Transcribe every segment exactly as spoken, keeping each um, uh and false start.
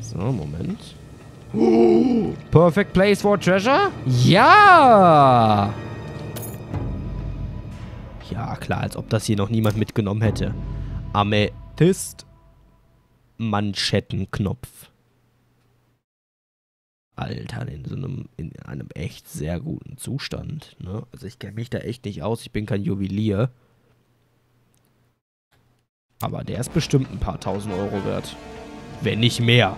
So, Moment. Oh, perfect place for treasure? Ja! Ja, klar, als ob das hier noch niemand mitgenommen hätte. Amethyst-Manschettenknopf. Alter, in so einem, in einem echt sehr guten Zustand, ne? Also ich kenne mich da echt nicht aus, ich bin kein Juwelier. Aber der ist bestimmt ein paar tausend Euro wert. Wenn nicht mehr.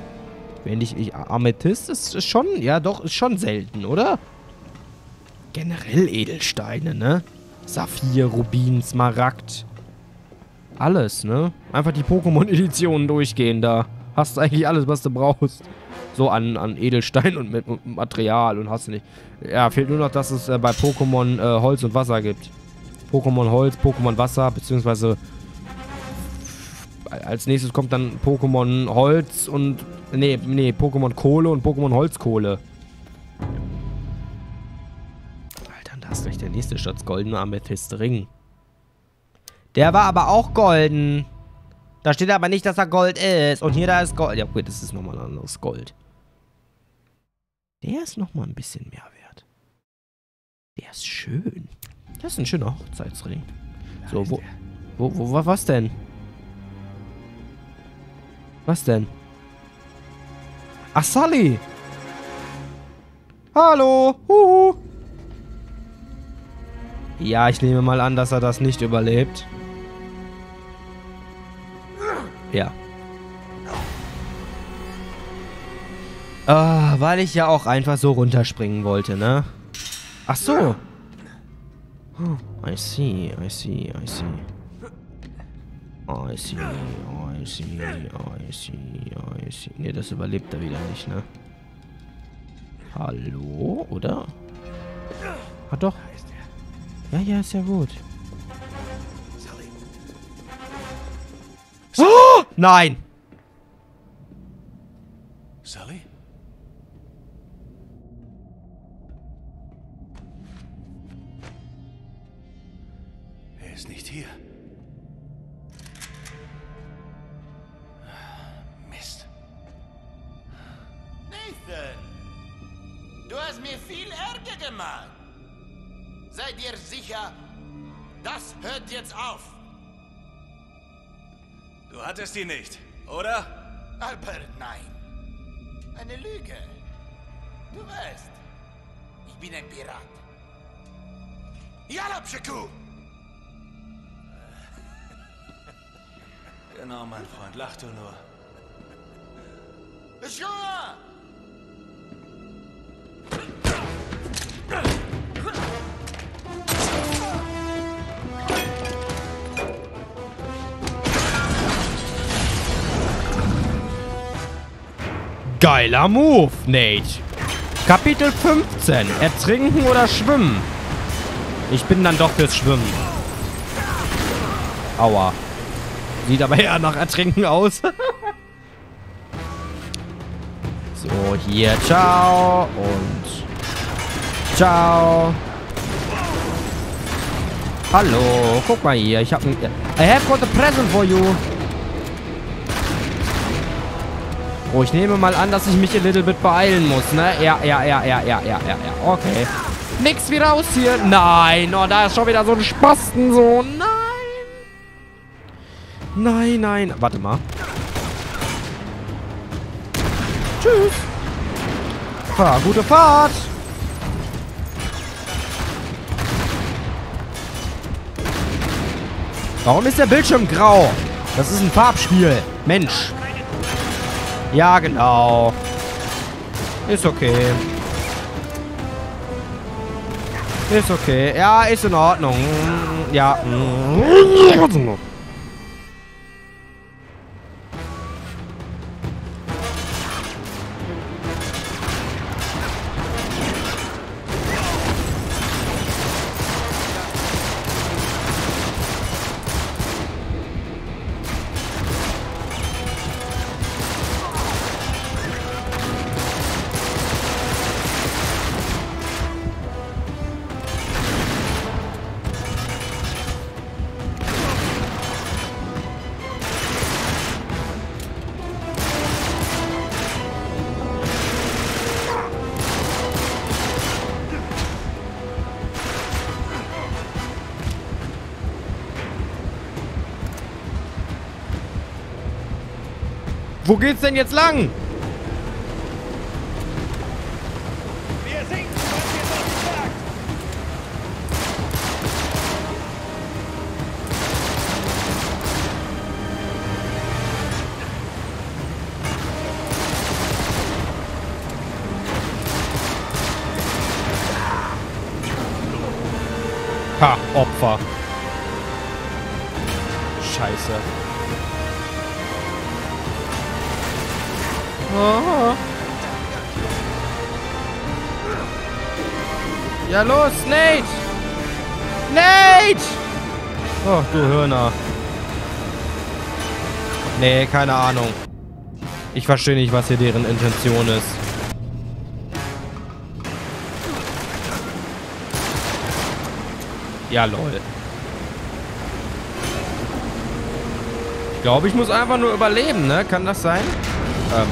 Wenn nicht, ich, Amethyst ist, ist schon, ja doch, ist schon selten, oder? Generell Edelsteine, ne? Saphir, Rubin, Smaragd. Alles, ne? Einfach die Pokémon-Editionen durchgehen da. Hast eigentlich alles, was du brauchst. So an, an Edelstein und mit, mit Material und hast du nicht. Ja, fehlt nur noch, dass es äh, bei Pokémon äh, Holz und Wasser gibt. Pokémon Holz, Pokémon Wasser, beziehungsweise als nächstes kommt dann Pokémon Holz und... Nee, nee, Pokémon Kohle und Pokémon Holzkohle. Alter, da ist gleich der nächste Schatz. Goldene Amethyst-Ring. Der war aber auch golden. Da steht aber nicht, dass da Gold ist. Und hier, da ist Gold. Ja, okay, das ist nochmal ein anderes Gold. Der ist nochmal ein bisschen mehr wert. Der ist schön. Das ist ein schöner Hochzeitsring. So, wo... Wo, wo, wo was denn? Was denn? Ach, Sully! Hallo! Huhu! Ja, ich nehme mal an, dass er das nicht überlebt. Ja. Ah, weil ich ja auch einfach so runterspringen wollte, ne? Ach so! I see, I see, I see. I see, I see, I see, I see. Ne, das überlebt er wieder nicht, ne? Hallo, oder? Ah, doch. Ja, ja, ist ja gut. Oh, nein! Sully? Er ist nicht hier. Mist. Nathan! Du hast mir viel Ärger gemacht. Seid ihr sicher? Das hört jetzt auf. Du hattest die nicht, oder? Aber nein. Eine Lüge. Du weißt, ich bin ein Pirat. Jalapschiku! Genau, mein Freund, lach du nur. Schuhe! Geiler Move, Nate. Kapitel fünfzehn. Ertrinken oder schwimmen? Ich bin dann doch fürs Schwimmen. Aua. Sieht aber eher nach Ertrinken aus. So, hier. Ciao. Und ciao. Hallo. Guck mal hier. Ich hab... I have got a present for you. Oh, ich nehme mal an, dass ich mich ein little bit beeilen muss, ne? Ja, ja, ja, ja, ja, ja, ja, ja. Okay. Nix wie raus hier. Nein, oh, da ist schon wieder so ein Spasten, so. Nein. Nein, nein. Warte mal. Tschüss. Fahr, gute Fahrt. Warum ist der Bildschirm grau? Das ist ein Farbspiel. Mensch. Ja, genau. Ist okay. Ist okay. Ja, ist in Ordnung. Ja. Wo geht's denn jetzt lang? Wir sinken, was ihr ha, Opfer. Scheiße. Ja los, Nate! Nate! Oh, du Hörner. Nee, keine Ahnung. Ich verstehe nicht, was hier deren Intention ist. Ja, lol. Ich glaube, ich muss einfach nur überleben, ne? Kann das sein? Ähm...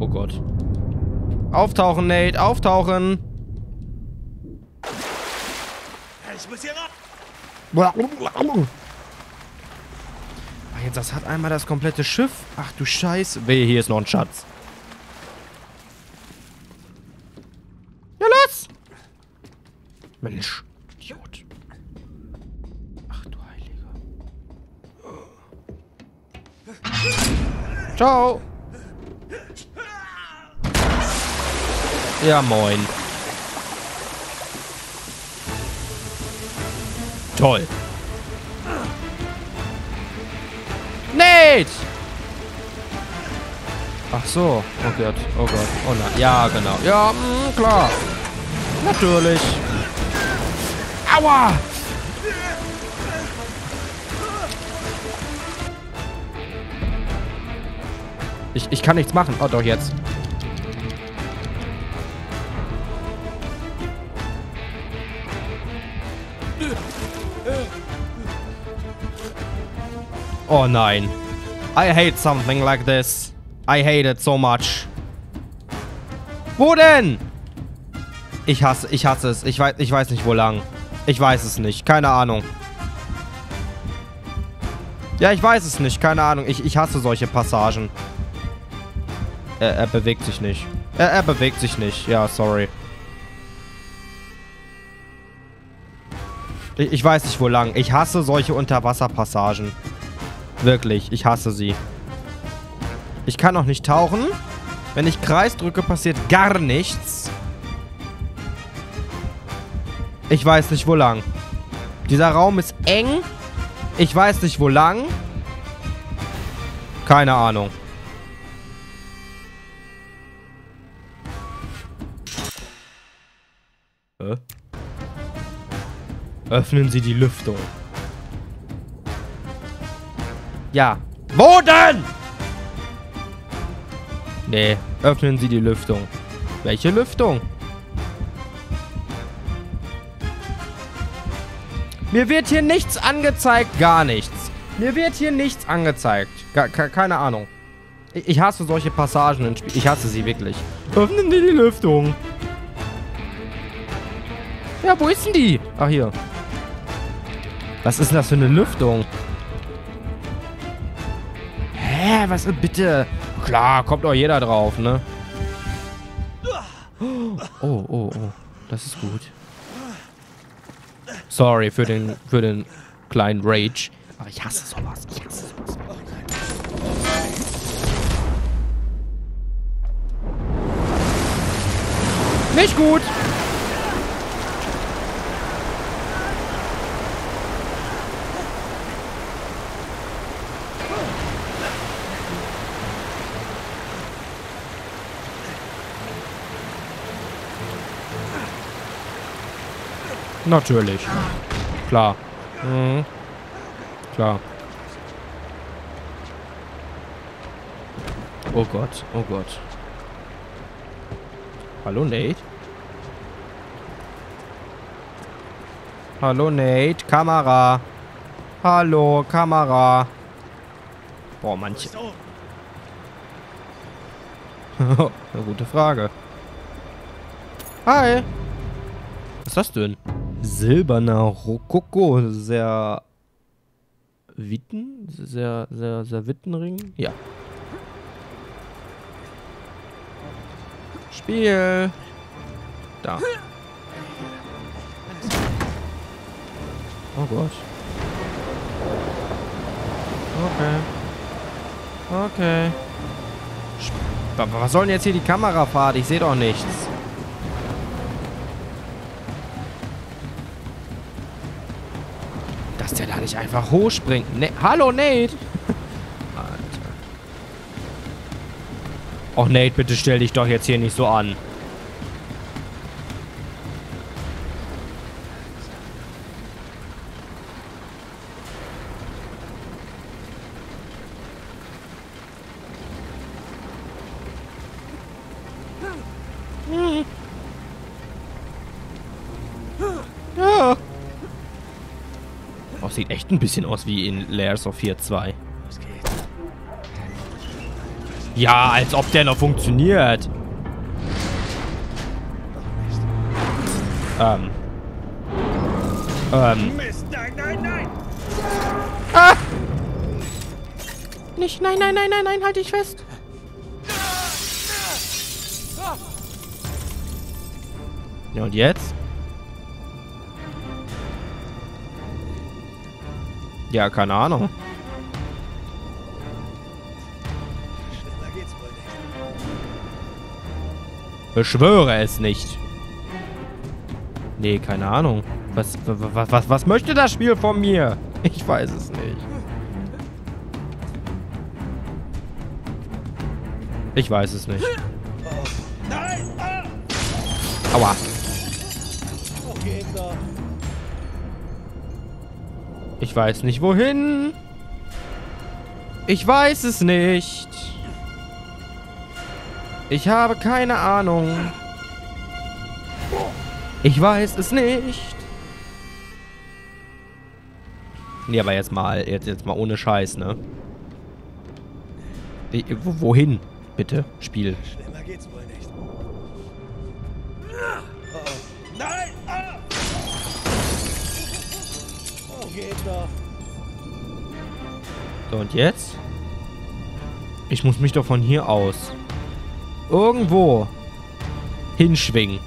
Oh Gott. Auftauchen, Nate. Auftauchen. Ich muss hier ran. Ach, jetzt, das hat einmal das komplette Schiff. Ach du Scheiße. Wehe, hier ist noch ein Schatz. Ja, los. Mensch. Idiot. Ach du Heiliger. Ciao. Ja, moin. Toll. Nate! Ach so. Oh Gott, oh Gott. Oh nein. Ja, genau. Ja, mh, klar. Natürlich. Aua! Ich, ich kann nichts machen. Oh, doch jetzt. Oh nein. I hate something like this. I hate it so much. Wo denn? Ich hasse, ich hasse es. Ich weiß, ich weiß nicht, wo lang. Ich weiß es nicht. Keine Ahnung. Ja, ich weiß es nicht. Keine Ahnung. Ich, ich hasse solche Passagen. Er, er bewegt sich nicht. Er, er bewegt sich nicht. Ja, sorry. Ich, ich weiß nicht, wo lang. Ich hasse solche Unterwasserpassagen. Wirklich, ich hasse sie. Ich kann auch nicht tauchen. Wenn ich Kreis drücke, passiert gar nichts. Ich weiß nicht, wo lang. Dieser Raum ist eng. Ich weiß nicht, wo lang. Keine Ahnung. Hä? Öffnen Sie die Lüftung. Ja. Wo denn? Nee. Öffnen Sie die Lüftung. Welche Lüftung? Mir wird hier nichts angezeigt. Gar nichts. Mir wird hier nichts angezeigt. Ke ke keine Ahnung. Ich, ich hasse solche Passagen in Spiel. Ich hasse sie wirklich. Öffnen Sie die Lüftung. Ja, wo ist denn die? Ach, hier. Was ist denn das für eine Lüftung? Hä, was ist bitte? Klar, kommt doch jeder drauf, ne? Oh, oh, oh. Das ist gut. Sorry für den, für den kleinen Rage. Aber ich hasse sowas. Ich hasse sowas. Nicht gut. Natürlich. Klar. Mhm. Klar. Oh Gott, oh Gott. Hallo, Nate? Hallo, Nate. Kamera. Hallo, Kamera. Boah, manche. Eine gute Frage. Hi. Was ist das denn? Silberner Rokoko, sehr Witten? Sehr, sehr, sehr Wittenring? Ja. Spiel! Da. Oh Gott. Okay. Okay. Sp Was soll denn jetzt hier die Kamerafahrt? Ich sehe doch nichts. Dass der da nicht einfach hochspringt. Ne Hallo, Nate! Alter. Och, Nate, bitte stell dich doch jetzt hier nicht so an. Sieht echt ein bisschen aus wie in Layers of Fear zwei. Ja, als ob der noch funktioniert. Ähm. Ähm. Nein, nein, nein. Ah! Nicht, nein, nein, nein, nein, nein, halt dich fest. Ja, und jetzt? Ja, keine Ahnung. Schneller geht's wohl nicht. Beschwöre es nicht. Nee, keine Ahnung. Was, was, was, was möchte das Spiel von mir? Ich weiß es nicht. Ich weiß es nicht. Aua. Ich weiß nicht, wohin. Ich weiß es nicht. Ich habe keine Ahnung. Ich weiß es nicht. Nee, aber jetzt mal, jetzt, jetzt mal ohne Scheiß, ne? Ich, wohin, bitte, Spiel? Schlimmer geht's wohl nicht. So, und jetzt? Ich muss mich doch von hier aus irgendwo hinschwingen.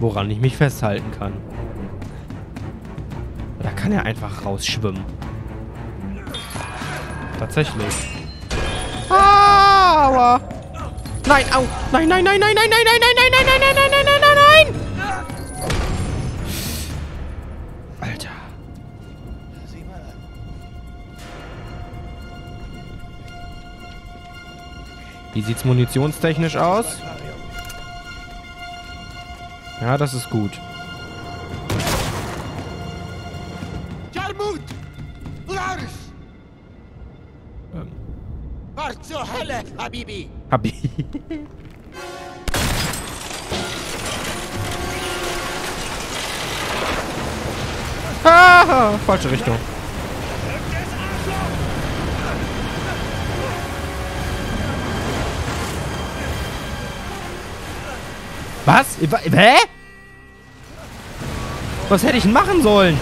Woran ich mich festhalten kann. Da kann er einfach rausschwimmen. Tatsächlich. Aua! Nein, au! Nein, nein, nein, nein, nein, nein, nein, nein, nein, nein, nein, nein, nein, nein, nein, nein! Alter. Wie sieht's munitionstechnisch aus? Ja, das ist gut. Habibi. Habibi. Ah, falsche Richtung. Was? Hä? Was hätte ich denn machen sollen?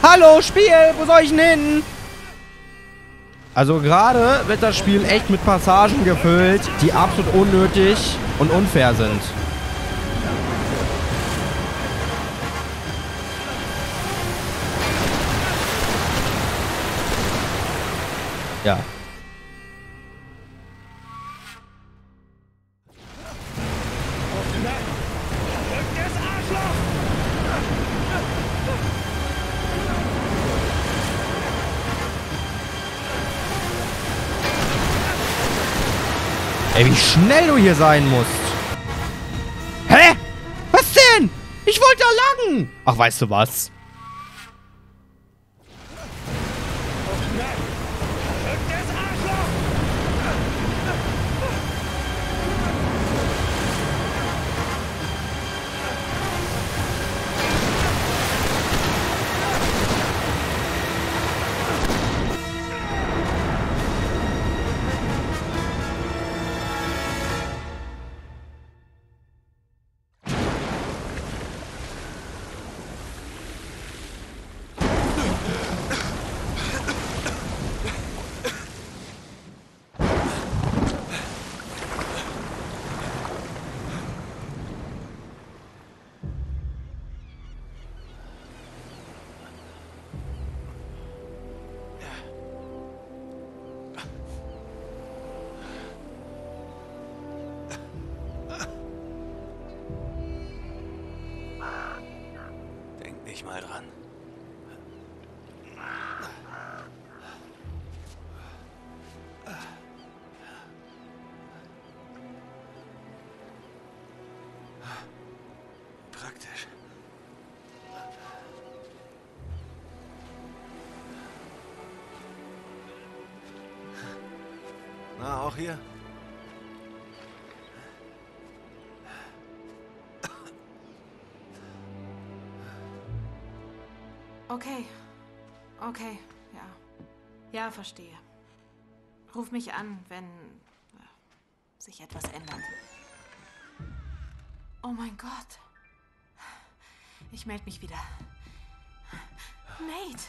Hallo, Spiel, wo soll ich denn hin? Also gerade wird das Spiel echt mit Passagen gefüllt, die absolut unnötig und unfair sind. Ja. Ey, wie schnell du hier sein musst. Hä? Was denn? Ich wollte da lang. Ach, weißt du was? mal dran. Praktisch. Na, auch hier? Okay. Okay, ja. Ja, verstehe. Ruf mich an, wenn äh, sich etwas ändert. Oh mein Gott. Ich melde mich wieder. Nate!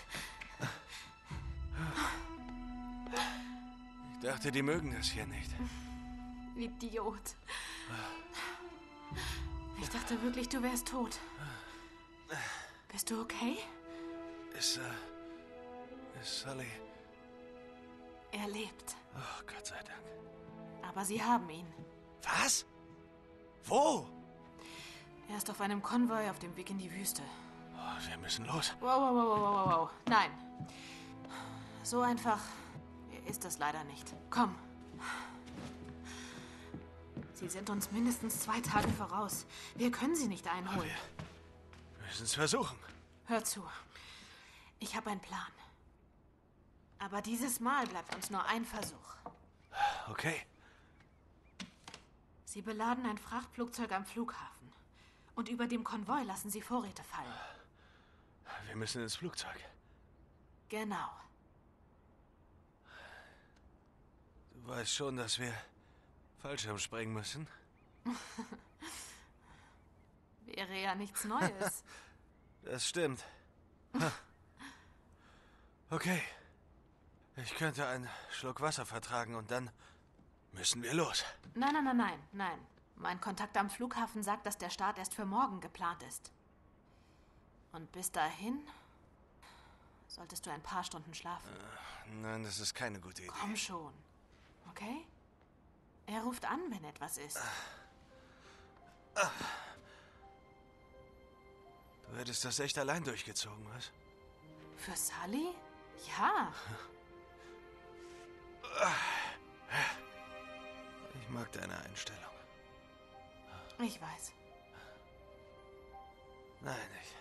Ich dachte, die mögen das hier nicht. Idiot. Ich dachte wirklich, du wärst tot. Bist du okay? Ist, äh, ist Sully... Er lebt. Oh, Gott sei Dank. Aber sie haben ihn. Was? Wo? Er ist auf einem Konvoi auf dem Weg in die Wüste. Oh, wir müssen los. Wow, wow, wow, wow, wow, wow. Nein. So einfach ist das leider nicht. Komm. Sie sind uns mindestens zwei Tage voraus. Wir können sie nicht einholen. Wir müssen es versuchen. Hör zu. Ich habe einen Plan. Aber dieses Mal bleibt uns nur ein Versuch. Okay. Sie beladen ein Frachtflugzeug am Flughafen. Und über dem Konvoi lassen sie Vorräte fallen. Wir müssen ins Flugzeug. Genau. Du weißt schon, dass wir Fallschirm springen müssen? Wäre ja nichts Neues. Das stimmt. Okay. Ich könnte einen Schluck Wasser vertragen und dann müssen wir los. Nein, nein, nein, nein, nein. Mein Kontakt am Flughafen sagt, dass der Start erst für morgen geplant ist. Und bis dahin solltest du ein paar Stunden schlafen. Äh, nein, das ist keine gute Idee. Komm schon. Okay? Er ruft an, wenn etwas ist. Du hättest das echt allein durchgezogen, was? Für Sully? Ja. Ich mag deine Einstellung. Ich weiß. Nein, ich...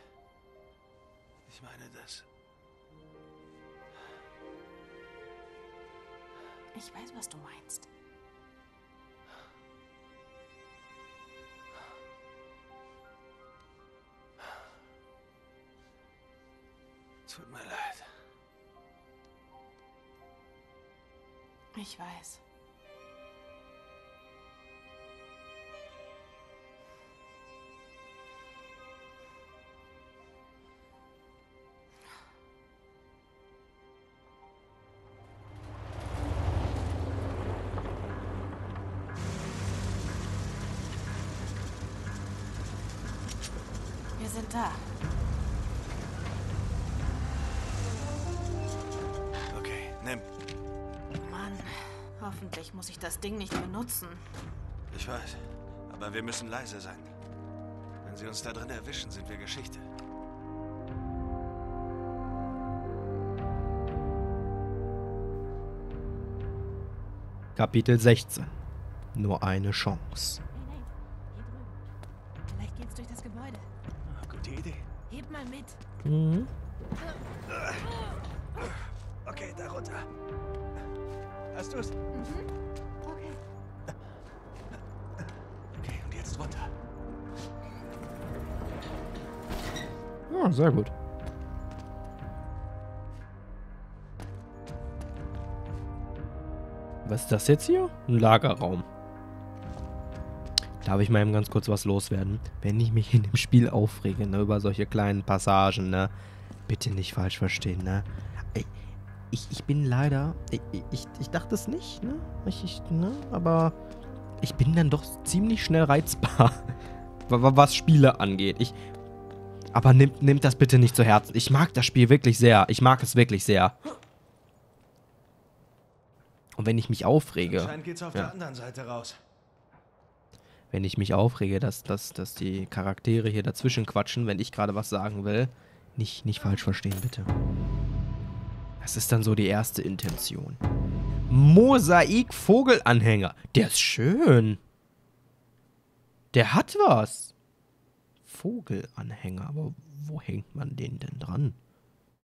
Ich meine das. Ich weiß, was du meinst. Tut mir leid. Ich weiß. Wir sind da. Okay, nimm. Hoffentlich muss ich das Ding nicht benutzen. Ich weiß, aber wir müssen leise sein. Wenn sie uns da drin erwischen, sind wir Geschichte. Kapitel sechzehn. Nur eine Chance. Hey, nein. Hier drüben. Vielleicht geht's durch das Gebäude. Ah, gute Idee. Hebt mal mit. Mhm. Okay, da runter. Hast du's? Mhm. Okay. Okay, und jetzt runter. Ja, sehr gut. Was ist das jetzt hier? Ein Lagerraum. Darf ich mal eben ganz kurz was loswerden? Wenn ich mich in dem Spiel aufrege, ne, über solche kleinen Passagen, ne? Bitte nicht falsch verstehen, ne? Ey. Ich, ich bin leider, ich, ich, ich dachte es nicht, ne? Ich, ich, ne? Aber ich bin dann doch ziemlich schnell reizbar, was Spiele angeht. Ich, aber nimmt, nimmt das bitte nicht zu Herzen. Ich mag das Spiel wirklich sehr. Ich mag es wirklich sehr. Und wenn ich mich aufrege... Anscheinend geht's auf ja. der anderen Seite raus. Wenn ich mich aufrege, dass, dass, dass die Charaktere hier dazwischen quatschen, wenn ich gerade was sagen will... Nicht, nicht falsch verstehen, bitte. Das ist dann so die erste Intention. Mosaik-Vogelanhänger. Der ist schön. Der hat was. Vogelanhänger. Aber wo hängt man den denn dran?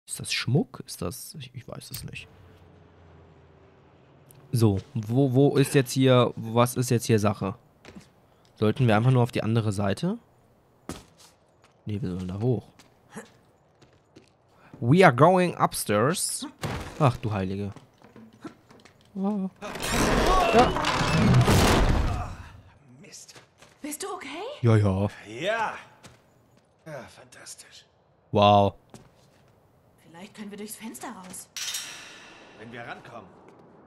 Ist das Schmuck? Ist das... Ich, ich weiß es nicht. So. Wo, wo ist jetzt hier... Was ist jetzt hier Sache? Sollten wir einfach nur auf die andere Seite? Ne, wir sollen da hoch. We are going upstairs. Ach, du Heilige. Oh. Ja. Mist. Bist du okay? Ja, ja. Ja. Ja, fantastisch. Wow. Vielleicht können wir durchs Fenster raus. Wenn wir rankommen.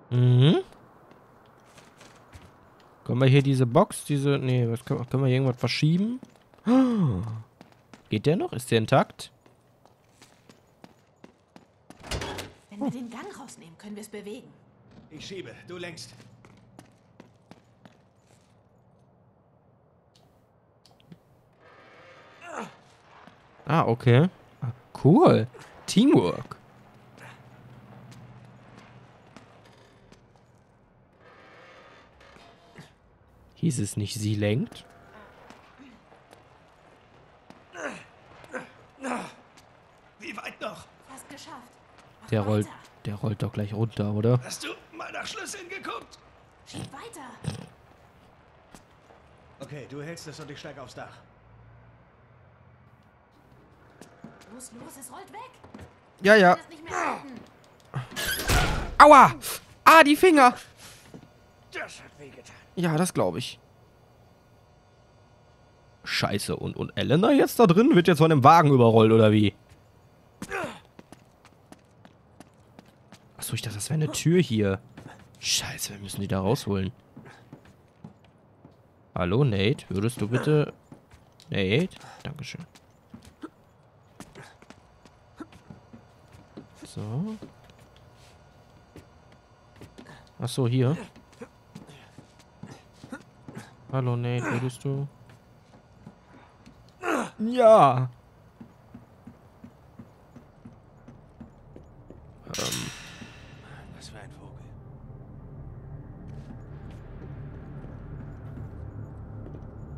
Mhm. Können wir hier diese Box, diese... Nee, was können, können wir hier irgendwas verschieben? Oh. Geht der noch? Ist der intakt? Wenn wir den Gang rausnehmen, können wir es bewegen. Ich schiebe, du lenkst. Ah, okay. Ah, cool. Teamwork. Hieß es nicht, sie lenkt? Wie weit noch? Fast geschafft. Der rollt, der rollt doch gleich runter, oder? Hast du mal nach Schlüsseln geguckt? Schieb weiter. Okay, du hältst es und ich steig aufs Dach. Los, los, es rollt weg. Ja, ja. Ich kann das nicht mehr halten. Aua! Ah, die Finger! Das hat wehgetan. Ja, das glaube ich. Scheiße, und, und Elena jetzt da drin? Wird jetzt von dem Wagen überrollt, oder wie? Achso, ich dachte, das wäre eine Tür hier. Scheiße, wir müssen die da rausholen. Hallo, Nate, würdest du bitte... Nate? Dankeschön. So. Achso, hier. Hallo, Nate, würdest du... Ja! Ähm... Was für ein Vogel.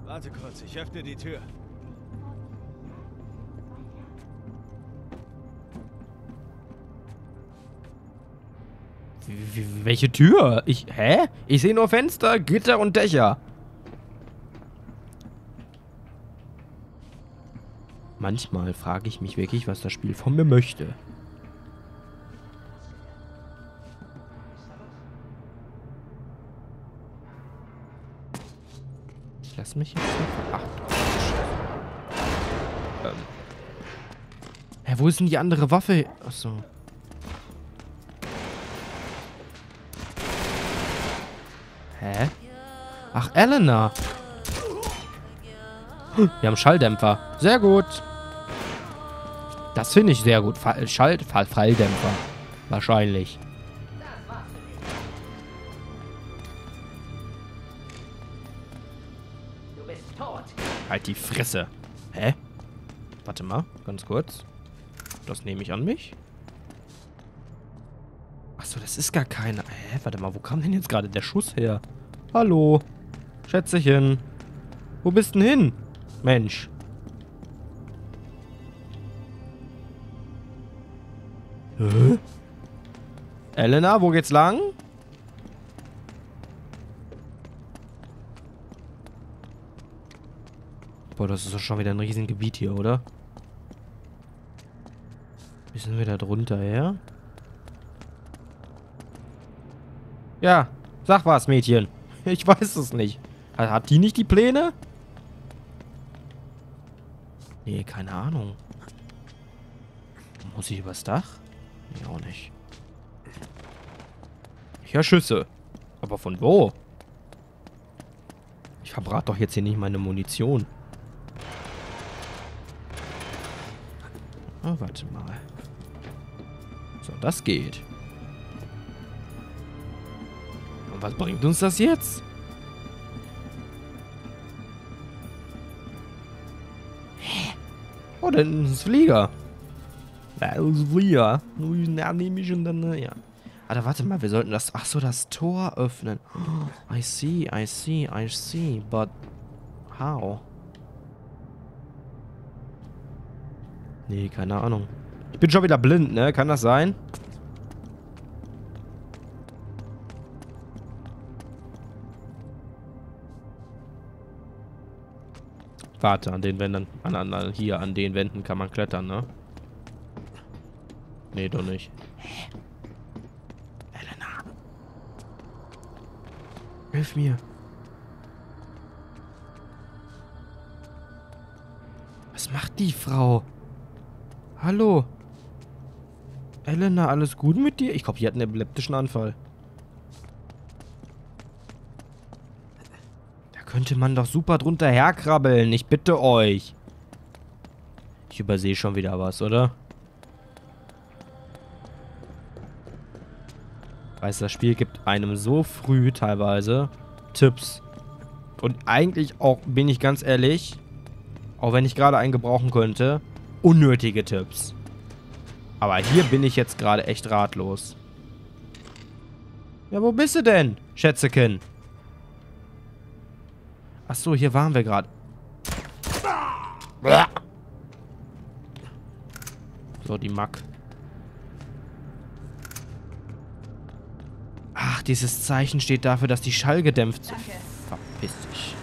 Warte kurz, ich öffne die Tür. W- welche Tür? Ich... Hä? Ich sehe nur Fenster, Gitter und Dächer. Manchmal frage ich mich wirklich, was das Spiel von mir möchte. Ich lasse mich jetzt nicht verachten. Ähm. Hä, wo ist denn die andere Waffe? Achso. Hä? Ach, Elena. Wir haben Schalldämpfer. Sehr gut. Das finde ich sehr gut. Fall, Schall, Fall, Falldämpfer. Wahrscheinlich. Du bist tot. Halt die Fresse. Hä? Warte mal, ganz kurz. Das nehme ich an mich. Achso, das ist gar keine... Hä? Warte mal, wo kam denn jetzt gerade der Schuss her? Hallo. Schätzchen. Wo bist denn hin? Mensch. Hä? Elena, wo geht's lang? Boah, das ist doch schon wieder ein riesen Gebiet hier, oder? Wie sind wir da drunter her? Ja, sag was, Mädchen. Ich weiß es nicht. Hat die nicht die Pläne? Nee, keine Ahnung. Muss ich übers Dach? Nee, auch nicht. Ich höre Schüsse. Aber von wo? Ich verbrate doch jetzt hier nicht meine Munition. Oh, warte mal. So, das geht. Und was bringt uns das jetzt? Oh, da hinten ist ein Flieger. Ja, nehme ich und dann, ja. Alter, warte mal, wir sollten das... Ach so, das Tor öffnen. Oh, I see, I see, I see, but how? Nee, keine Ahnung. Ich bin schon wieder blind, ne? Kann das sein? Warte, an den Wänden, an, an, hier an den Wänden kann man klettern, ne? Nee, doch nicht. Hä? Elena. Hilf mir. Was macht die Frau? Hallo. Elena, alles gut mit dir? Ich glaube, die hat einen epileptischen Anfall. Da könnte man doch super drunter herkrabbeln. Ich bitte euch. Ich übersehe schon wieder was, oder? Weißt du, das Spiel gibt einem so früh teilweise Tipps. Und eigentlich auch, bin ich ganz ehrlich, auch wenn ich gerade einen gebrauchen könnte, unnötige Tipps. Aber hier bin ich jetzt gerade echt ratlos. Ja, wo bist du denn, Schätzekin? Ach so, hier waren wir gerade. So, die Mack. Ach, dieses Zeichen steht dafür, dass die Schall gedämpft... Danke. Verpiss dich.